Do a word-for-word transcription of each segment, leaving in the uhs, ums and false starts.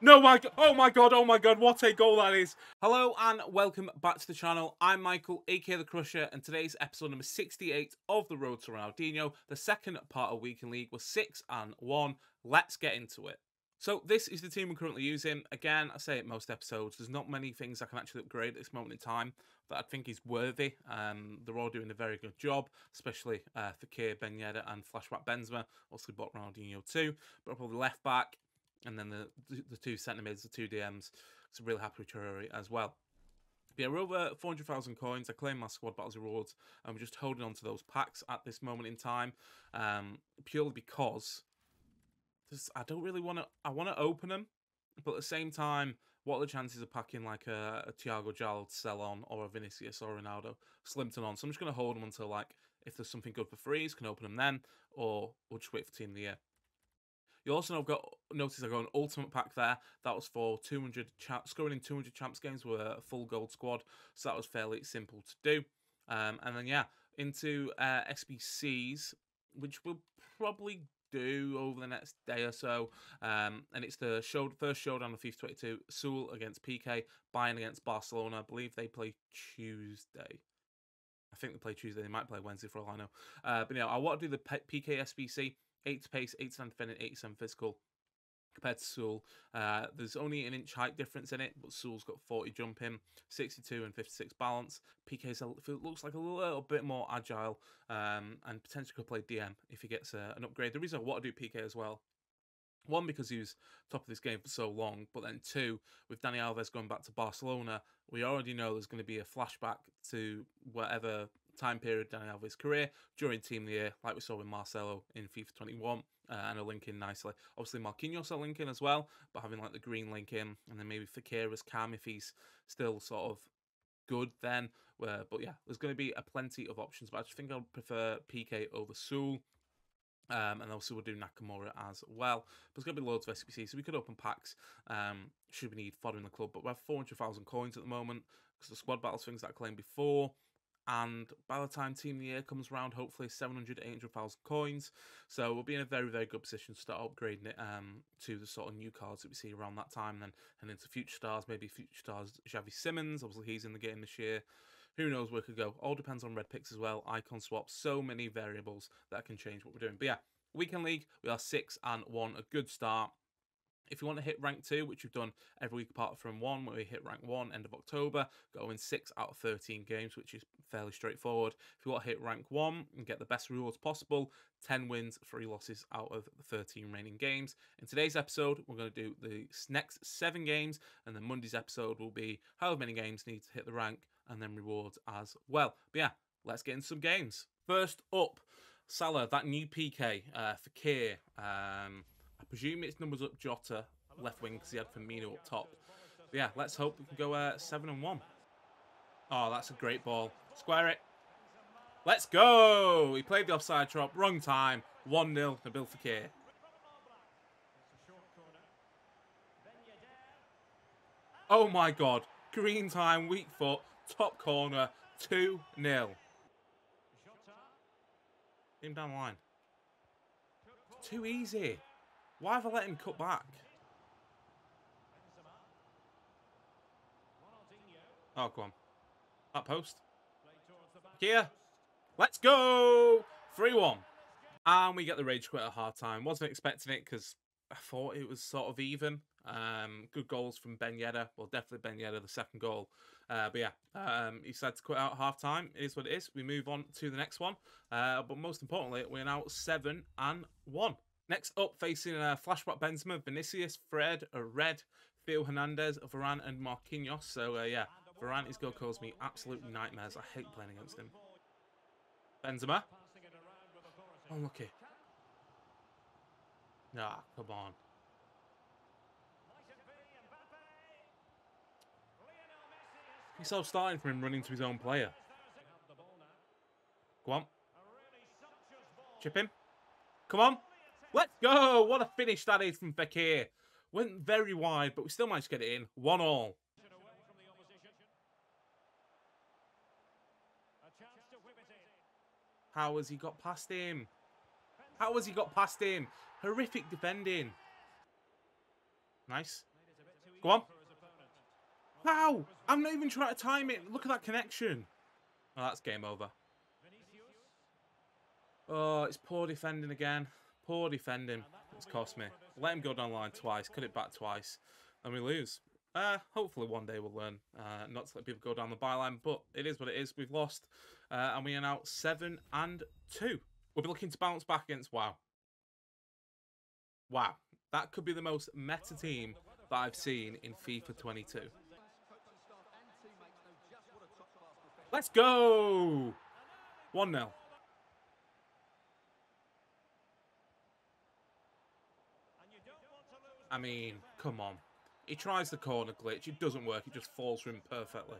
No, my God. Oh, my God. Oh, my God. What a goal that is. Hello and welcome back to the channel. I'm Michael, a k a The Crusher, and today's episode number sixty-eight of The Road to Ronaldinho, the second part of Weekend League, was six and one. Let's get into it. So this is the team we're currently using. Again, I say it most episodes. There's not many things I can actually upgrade at this moment in time that I think is worthy. Um, they're all doing a very good job, especially uh, Fekir, Ben Yedder and Flashback Benzema. Also bought Ronaldinho too, but probably left back. And then the the two centre mids, the two D Ms. So really happy with Traore as well. But yeah, we're over four hundred thousand coins. I claim my squad battles rewards, and we're just holding on to those packs at this moment in time, um, purely because this, I don't really want to. I want to open them, but at the same time, what are the chances of packing like a, a Thiago Giald sell on or a Vinicius or Ronaldo slim to none? So I'm just going to hold them until, like, if there's something good for freeze, can open them then, or we'll just wait for Team of the Year. You also know I've got notice I got an ultimate pack there. That was for two hundred champs, scoring in two hundred champs games with a full gold squad. So that was fairly simple to do. Um, and then yeah, into uh, S B Cs, which we'll probably do over the next day or so. Um, and it's the show, first showdown of FIFA twenty-two. Sewell against Piqué, Bayern against Barcelona. I believe they play Tuesday. I think they play Tuesday. They might play Wednesday for all I know. Uh, but yeah, I want to do the P K S B C. eight pace, eighty-nine defending, eighty-seven physical compared to Sewell. Uh, there's only an inch height difference in it, but Sewell's got forty jumping, sixty-two and fifty-six balance. P K's looks like a little bit more agile, um, and potentially could play D M if he gets uh, an upgrade. The reason I want to do P K as well, one, because he was top of this game for so long, but then two, with Dani Alves going back to Barcelona, we already know there's going to be a flashback to whatever time period Dani Alves' career during Team of the Year, like we saw with Marcelo in FIFA twenty-one, uh, and a link in nicely. Obviously, Marquinhos are linking as well, but having like the green link in, and then maybe Fekir is calm if he's still sort of good then. Uh, but yeah, there's going to be a plenty of options, but I just think I'll prefer P K over Sewell. Um, and also we'll do Nakamura as well. There's going to be loads of S B C, so we could open packs um, should we need fodder in the club. But we have four hundred thousand coins at the moment because the squad battles things that I claimed before. And by the time Team of the Year comes around, hopefully seven hundred, eight hundred thousand coins. So we'll be in a very, very good position to start upgrading it um, to the sort of new cards that we see around that time. And then and into future stars, maybe future stars Xavi Simons. Obviously, he's in the game this year. Who knows where it could go? All depends on red picks as well. Icon swap, so many variables that can change what we're doing. But yeah, Weekend League, we are six and one, a good start. If you want to hit rank two, which we've done every week apart from one, where we hit rank one end of October, going six out of thirteen games, which is fairly straightforward. If you want to hit rank one and get the best rewards possible, ten wins, three losses out of the thirteen remaining games. In today's episode, we're going to do the next seven games, and then Monday's episode will be however many games need to hit the rank, and then rewards as well. But yeah, let's get into some games. First up, Salah, that new P K, uh, Fekir. Um, I presume it's numbers up Jota, left wing, because he had Firmino up top. But yeah, let's hope we can go uh, seven and one. Oh, that's a great ball. Square it. Let's go. He played the offside drop. Wrong time. one nil, Nabil Fekir. Oh my God. Green time, weak foot. Top corner, two nil. Him down the line. It's too easy. Why have I let him cut back? Oh, go on. That post. Here. Let's go. three one. And we get the rage quit at half time. Wasn't expecting it because I thought it was sort of even. Um, good goals from Ben Yedder. Well, definitely Ben Yedder, the second goal. Uh, but yeah, um, he decided to quit out half time. It is what it is. We move on to the next one. Uh, but most importantly, we're now seven and one. Next up, facing uh, Flashback Benzema, Vinicius, Fred, uh, Red, Theo Hernandez, Varane, and Marquinhos. So uh, yeah, Varane, his goal caused me absolute nightmares. I hate playing against him. Benzema, unlucky. Nah, come on. He's all starting from him running to his own player. Go on. Chip him. Come on. Let's go. What a finish that is from Fekir. Went very wide, but we still managed to get it in. One all. How has he got past him? How has he got past him? Horrific defending. Nice. Go on. Wow! I'm not even trying to time it. Look at that connection. Oh, that's game over. Oh, it's poor defending again. Poor defending. It's cost me. Let him go down the line twice. Cut it back twice. And we lose. Uh, hopefully one day we'll learn uh, not to let people go down the byline. But it is what it is. We've lost. Uh, and we are now seven and two. We'll be looking to bounce back against WoW. Wow. That could be the most meta team that I've seen in FIFA twenty-two. Let's go! one nil. I mean, come on. He tries the corner glitch. It doesn't work. It just falls for him perfectly.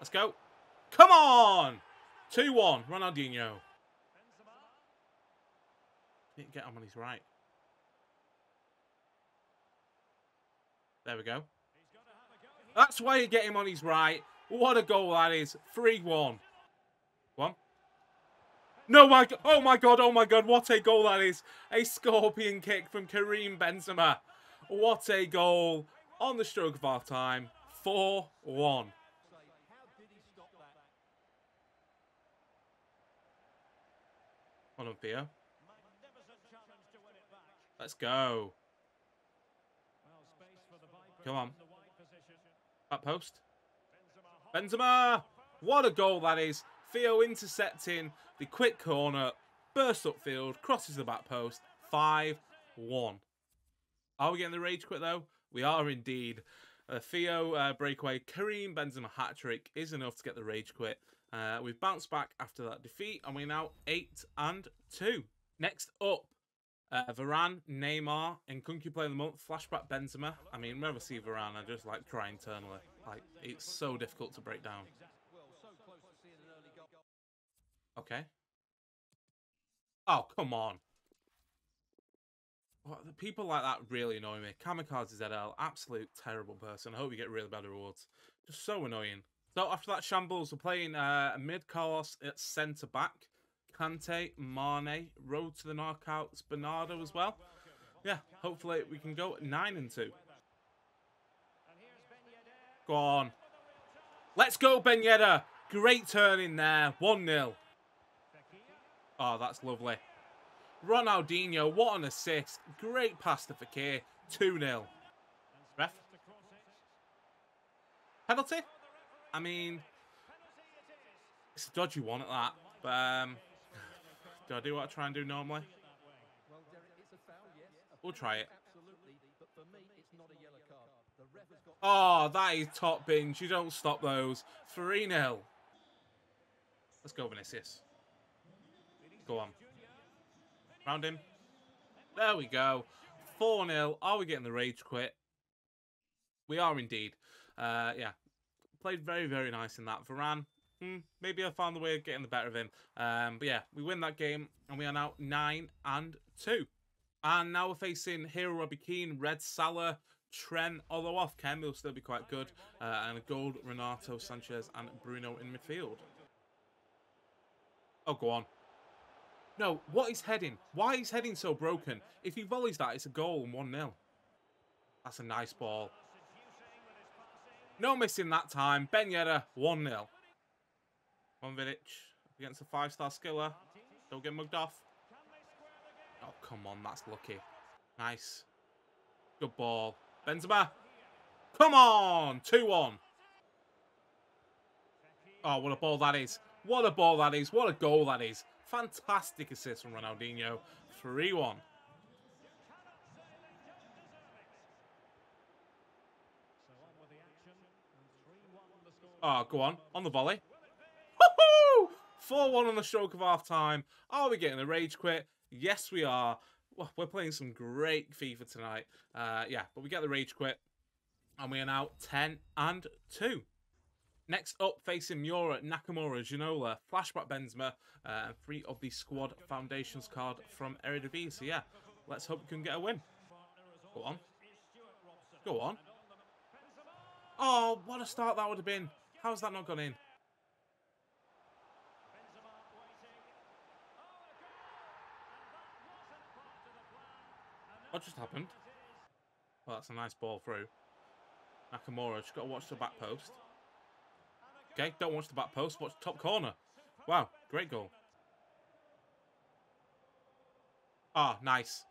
Let's go. Come on! two one. Ronaldinho. Didn't get him on his right. There we go. That's why you get him on his right. What a goal that is. three one. One. No, my God. Oh, my God. Oh, my God. What a goal that is. A scorpion kick from Kareem Benzema. What a goal. On the stroke of our time. four one. Hold on, Theo. Let's go. Come on. That post. Benzema. What a goal that is. Theo intercepting the quick corner. Bursts upfield. Crosses the back post. five one. Are we getting the rage quit though? We are indeed. Uh, Theo uh, breakaway. Kareem Benzema hat-trick is enough to get the rage quit. Uh, we've bounced back after that defeat. And we're now eight and two. Next up. Uh, Varane, Neymar, and Kunku Player of the Month, Flashback Benzema. I mean, whenever I see Varane, I just like cry internally. Like, it's so difficult to break down. Okay. Oh, come on. Well, the people like that really annoy me. Kamikaze Z L, absolute terrible person. I hope you get really bad rewards. Just so annoying. So, after that shambles, we're playing uh, mid-Carlos at centre-back. Kante, Mane, Road to the Knockouts, Bernardo as well. Yeah, hopefully we can go nine and two. Go on. Let's go, Ben Yedder. Great turn in there. one nil. Oh, that's lovely. Ronaldinho, what an assist. Great pass to Fekir. two nil. Ref. Penalty? I mean, it's a dodgy one at that. But, um... do I do what I try and do normally? We'll try it. Oh, that is top binge. You don't stop those. three nil. Let's go, Vinicius. Go on. Round him. There we go. four nil. Are we getting the rage quit? We are indeed. Uh, yeah. Played very, very nice in that. Varane. Maybe I found the way of getting the better of him. Um, but yeah, we win that game and we are now nine and two. And now we're facing Hero Robbie Keane, Red Salah, Trent, although off Ken will still be quite good. Uh, and a gold Renato Sanchez and Bruno in midfield. Oh, go on. No, what is heading? Why is heading so broken? If he volleys that, it's a goal and one nil. That's a nice ball. No missing that time. Ben Yedder, one nil. One Vidic against a five-star skiller. Don't get mugged off. Oh, come on. That's lucky. Nice. Good ball. Benzema. Come on. two one. Oh, what a ball that is. What a ball that is. What a goal that is. Fantastic assist from Ronaldinho. three one. Oh, go on. On the volley. four one on the stroke of half time. Are we getting a rage quit? Yes, we are. Well, we're playing some great FIFA tonight. Uh, yeah, but we get the rage quit. And we are now ten and two. Next up, facing Miura, Nakamura, Ginola, Flashback Benzema, uh, and three of the squad foundations card from Eredivisie. So, yeah, let's hope we can get a win. Go on. Go on. Oh, what a start that would have been. How's that not gone in? What just happened? Well, that's a nice ball through. Nakamura, just got to watch the back post. Okay, don't watch the back post, watch the top corner. Wow, great goal. Ah, oh, nice.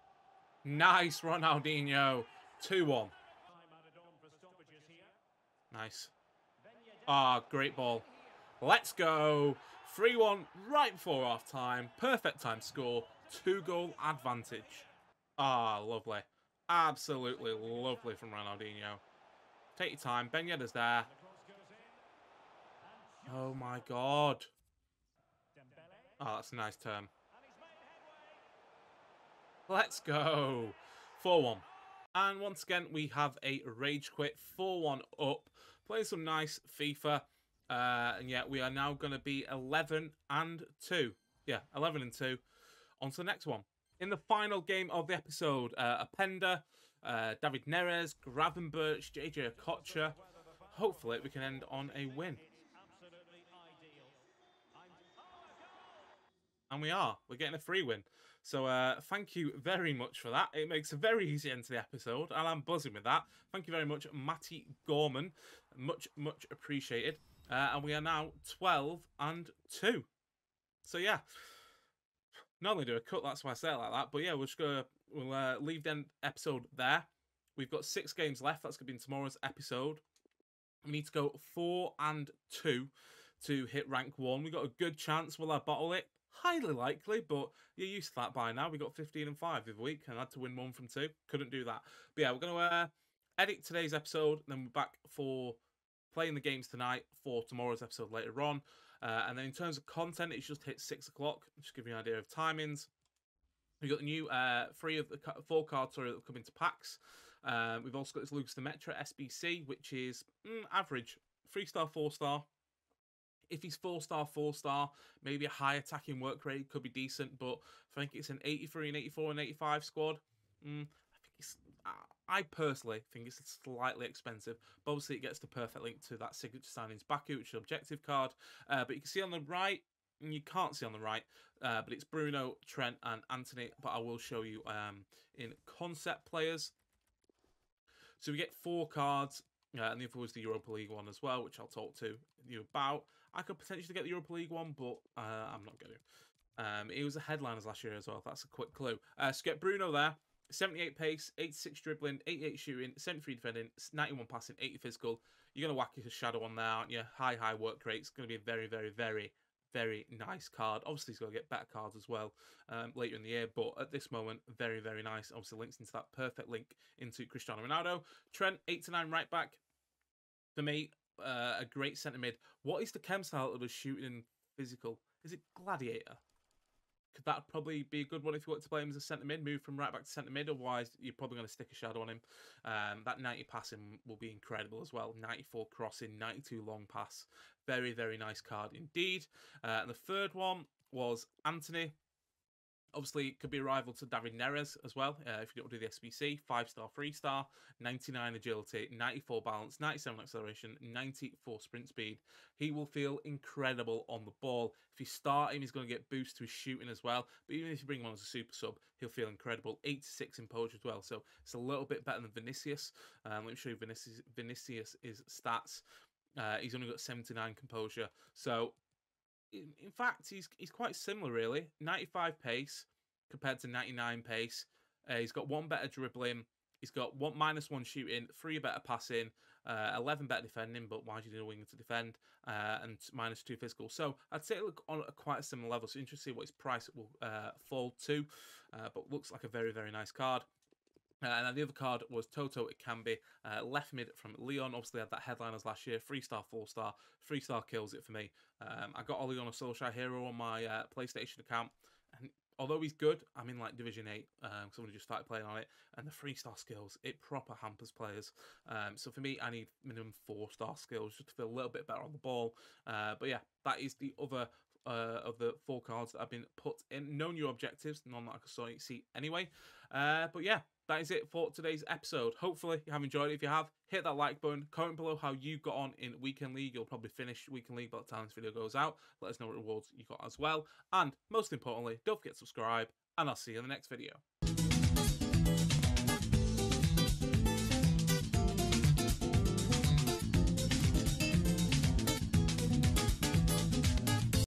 Nice, Ronaldinho. two one. Nice. Ah, oh, great ball. Let's go. three one right before half time. Perfect time score. Two goal advantage. Ah, oh, lovely. Absolutely lovely from Ronaldinho. Take your time. Ben Yedder's there. Oh my god. Oh, that's a nice turn. Let's go. four one. And once again, we have a rage quit. four one up. Playing some nice FIFA. Uh, and yeah, we are now going to be eleven and two. Yeah, eleven and two. On to the next one. In the final game of the episode, uh, Appenda, uh, David Neres, Gravenberch, J J Okocha. Hopefully, we can end on a win. And we are. We're getting a free win. So uh, thank you very much for that. It makes a very easy end to the episode. And I'm buzzing with that. Thank you very much, Matty Gorman. Much, much appreciated. Uh, and we are now twelve and two. So yeah. Normally do a cut, that's why I say it like that. But yeah, we're just going to we'll, uh, leave the episode there. We've got six games left. That's going to be in tomorrow's episode. We need to go four and two to hit rank one. We've got a good chance. Will I bottle it? Highly likely, but you're used to that by now. We got fifteen and five every week and had to win one from two. Couldn't do that. But yeah, we're going to uh, edit today's episode. Then we're back for playing the games tonight for tomorrow's episode later on. Uh, and then in terms of content, it's just hit six o'clock. Just give you an idea of timings. We've got the new uh, three of the four cards that have come into packs. Uh, we've also got this Lucas Demetra S B C, which is mm, average. three star, four star. If he's four star, four star, maybe a high attacking work rate could be decent. But I think it's an eighty-three and eighty-four and eighty-five squad. Mm, I think it's... Uh, I personally think it's slightly expensive, but obviously it gets the perfect link to that signature signings Baku, which is an objective card. Uh, but you can see on the right, and you can't see on the right, uh, but it's Bruno, Trent, and Anthony. But I will show you um, in concept players. So we get four cards, uh, and the other was the Europa League one as well, which I'll talk to you about. I could potentially get the Europa League one, but uh, I'm not going to. Um, it was a headliners last year as well. If that's a quick clue. Uh, so get Bruno there. seventy-eight pace, eighty-six dribbling, eighty-eight shooting, seventy-three defending, ninety-one passing, eighty physical. You're going to whack your shadow on there, aren't you? High, high work rate. It's going to be a very, very, very, very nice card. Obviously, he's going to get better cards as well um, later in the year. But at this moment, very, very nice. Obviously, links into that perfect link into Cristiano Ronaldo. Trent, eight to nine right back. For me, uh, a great centre mid. What is the chem style of shooting and physical? Is it Gladiator? Could that probably be a good one if you want to play him as a centre mid, move from right back to centre mid. Otherwise, you're probably going to stick a shadow on him. Um, that ninety passing will be incredible as well. ninety-four crossing, ninety-two long pass. Very, very nice card indeed. Uh, and the third one was Anthony. Obviously, it could be a rival to David Neres as well. Uh, if you don't do the S B C, five star, three star, ninety-nine agility, ninety-four balance, ninety-seven acceleration, ninety-four sprint speed. He will feel incredible on the ball. If you start him, he's going to get boost to his shooting as well. But even if you bring him on as a super sub, he'll feel incredible. eighty-six in poach as well. So it's a little bit better than Vinicius. Um, let me show you Vinicius, Vinicius' his stats. Uh, he's only got seventy-nine composure. So... in fact, he's he's quite similar, really. ninety-five pace compared to ninety-nine pace. Uh, he's got one better dribbling. He's got one minus one shooting, three better passing, uh, eleven better defending. But why do you need a winger to defend? Uh, and minus two physical. So I'd say it look on a quite a similar level. So interesting to see what his price will uh, fall to. Uh, but looks like a very very nice card. Uh, and then the other card was Toto Ikambi, uh, left mid from Lyon. Obviously, had that headliners last year. Three-star, four-star. Three-star kills it for me. Um, I got Ole Gunnar Solskjaer Hero on my uh, PlayStation account. And although he's good, I'm in like Division eight. Um, somebody just started playing on it. And the three-star skills, it proper hampers players. Um, so for me, I need minimum four-star skills just to feel a little bit better on the ball. Uh, but yeah, that is the other... Uh, of the four cards that have been put in. No new objectives, none that I could see anyway. Uh, but yeah, that is it for today's episode. Hopefully you have enjoyed it. If you have, hit that like button. Comment below how you got on in Weekend League. You'll probably finish Weekend League by the time this video goes out. Let us know what rewards you got as well. And most importantly, don't forget to subscribe, and I'll see you in the next video.